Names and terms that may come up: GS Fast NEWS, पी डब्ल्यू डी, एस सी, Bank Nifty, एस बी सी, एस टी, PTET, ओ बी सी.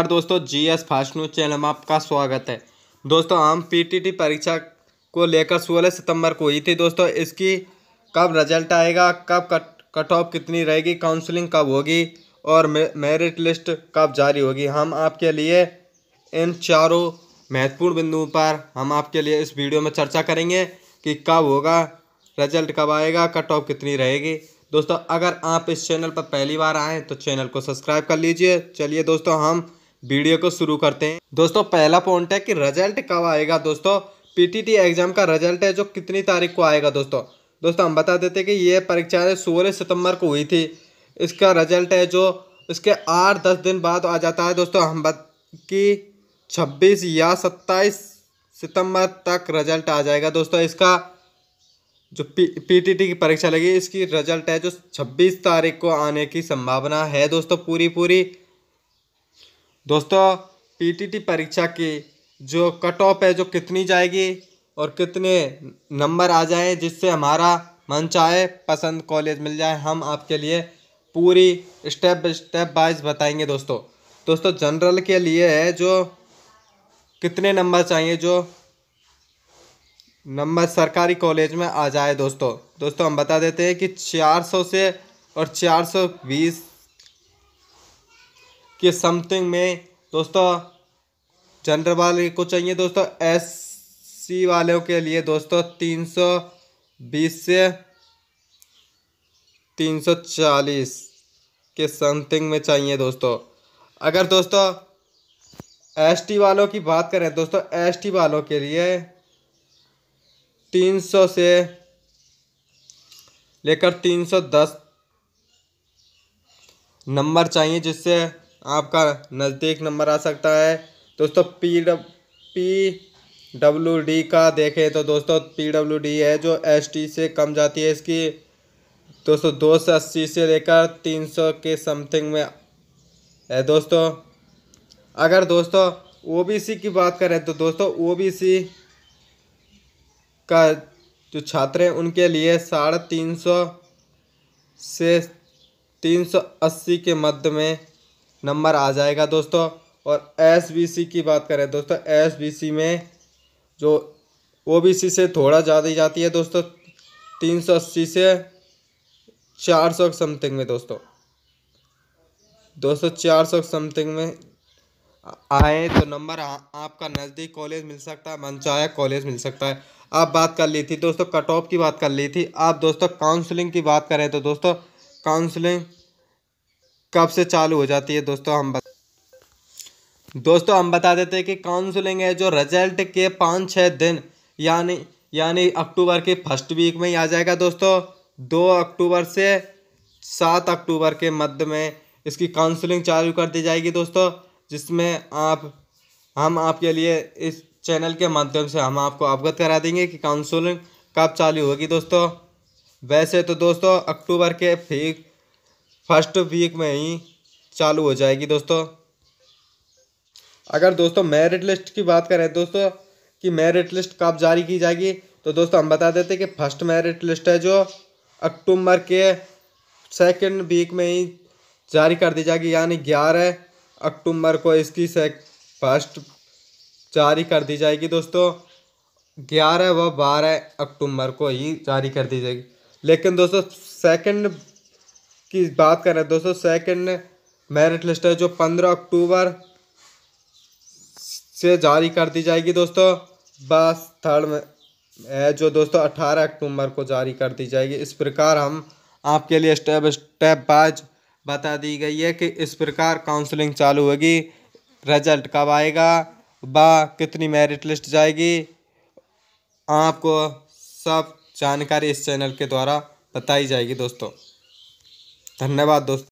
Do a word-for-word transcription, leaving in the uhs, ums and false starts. दोस्तों GS fast news channel में आपका स्वागत है। दोस्तों हम पीटीटी परीक्षा को लेकर सोलह सितंबर को हुई थी। दोस्तों इसकी कब रिजल्ट आएगा, कब कट कट ऑफ कितनी रहेगी, काउंसलिंग कब होगी और मेरिट लिस्ट कब जारी होगी, हम आपके लिए इन चारों महत्वपूर्ण बिंदुओं पर हम आपके लिए इस वीडियो में चर्चा करेंगे कि कब होगा, रिजल्ट कब आएगा, कट ऑफ कितनी रहेगी। दोस्तों अगर आप इस चैनल पर पहली बार आए तो चैनल को सब्सक्राइब कर लीजिए। चलिए दोस्तों हम वीडियो को शुरू करते हैं। दोस्तों पहला पॉइंट है कि रिजल्ट कब आएगा। दोस्तों पीटीटी एग्जाम का रिजल्ट है जो कितनी तारीख को आएगा। दोस्तों दोस्तों हम बता देते हैं कि ये परीक्षाएं सोलह सितंबर को हुई थी। इसका रिजल्ट है जो इसके आठ दस दिन बाद आ जाता है। दोस्तों हम बत कि छब्बीस या सत्ताईस सितंबर तक रिजल्ट आ जाएगा। दोस्तों इसका जो पी पीटीटी की परीक्षा लगी इसकी रिजल्ट है जो छब्बीस तारीख को आने की संभावना है। दोस्तों पूरी पूरी दोस्तों पीटीटी परीक्षा की जो कट ऑफ है जो कितनी जाएगी और कितने नंबर आ जाए जिससे हमारा मन चाहे पसंद कॉलेज मिल जाए, हम आपके लिए पूरी स्टेप बाई स्टेप वाइज बताएंगे। दोस्तों दोस्तों जनरल के लिए है जो कितने नंबर चाहिए जो नंबर सरकारी कॉलेज में आ जाए। दोस्तों दोस्तों हम बता देते हैं कि चार सौ से और चार सौ बीस के समथिंग में दोस्तों जनरल वाले को चाहिए। दोस्तों एस सी वालों के लिए दोस्तों तीन सौ बीस से तीन सौ चालीस के समथिंग में चाहिए। दोस्तों अगर दोस्तों एस टी वालों की बात करें दोस्तों एस टी वालों के लिए तीन सौ से लेकर तीन सौ दस नंबर चाहिए जिससे आपका नज़दीक नंबर आ सकता है। दोस्तों P W पी डब्ल्यू डी का देखें तो दोस्तों पी डब्ल्यू डी है जो एस टी से कम जाती है। इसकी दोस्तों दो सौ अस्सी से लेकर तीन सौ के समथिंग में है। दोस्तों अगर दोस्तों ओ बी सी की बात करें तो दोस्तों ओ बी सी का जो छात्र हैं उनके लिए साढ़े तीन सौ से तीन सौ अस्सी के मध्य में नंबर आ जाएगा। दोस्तों और एस बी सी की बात करें दोस्तों एस बी सी में जो ओ बी सी से थोड़ा ज़्यादा ही जाती है दोस्तों तीन सौ अस्सी से चार सौ समथिंग में। दोस्तों दोस्तों चार सौ समथिंग में आए तो नंबर आ, आपका नज़दीक कॉलेज मिल सकता है, मनचाहा कॉलेज मिल सकता है। आप बात कर ली थी दोस्तों कट ऑफ की बात कर ली थी। आप दोस्तों काउंसलिंग की बात करें तो दोस्तों काउंसलिंग कब से चालू हो जाती है। दोस्तों हम बत... दोस्तों हम बता देते हैं कि काउंसलिंग है जो रिजल्ट के पाँच छः दिन यानी यानी अक्टूबर के फर्स्ट वीक में ही आ जाएगा। दोस्तों दो अक्टूबर से सात अक्टूबर के मध्य में इसकी काउंसलिंग चालू कर दी जाएगी। दोस्तों जिसमें आप हम आपके लिए इस चैनल के माध्यम से हम आपको अवगत करा देंगे कि काउंसलिंग कब चालू होगी। दोस्तों वैसे तो दोस्तों अक्टूबर के फीक फर्स्ट वीक में ही चालू हो जाएगी। दोस्तों अगर दोस्तों मेरिट लिस्ट की बात करें दोस्तों कि मेरिट लिस्ट कब जारी की जाएगी तो दोस्तों हम बता देते हैं कि फर्स्ट मेरिट लिस्ट है जो अक्टूबर के सेकेंड वीक में ही जारी कर दी जाएगी यानी ग्यारह अक्टूबर को इसकी फर्स्ट जारी कर दी जाएगी। दोस्तों ग्यारह व बारह अक्टूबर को ही जारी कर दी जाएगी। लेकिन दोस्तों सेकंड की बात करें दोस्तों सेकंड मेरिट लिस्ट है जो पंद्रह अक्टूबर से जारी कर दी जाएगी। दोस्तों बस थर्ड में है जो दोस्तों अठारह अक्टूबर को जारी कर दी जाएगी। इस प्रकार हम आपके लिए स्टेप स्टेप बाज बता दी गई है कि इस प्रकार काउंसलिंग चालू होगी, रिजल्ट कब आएगा, बा कितनी मेरिट लिस्ट जाएगी, आपको सब जानकारी इस चैनल के द्वारा बताई जाएगी। दोस्तों धन्यवाद दोस्तों।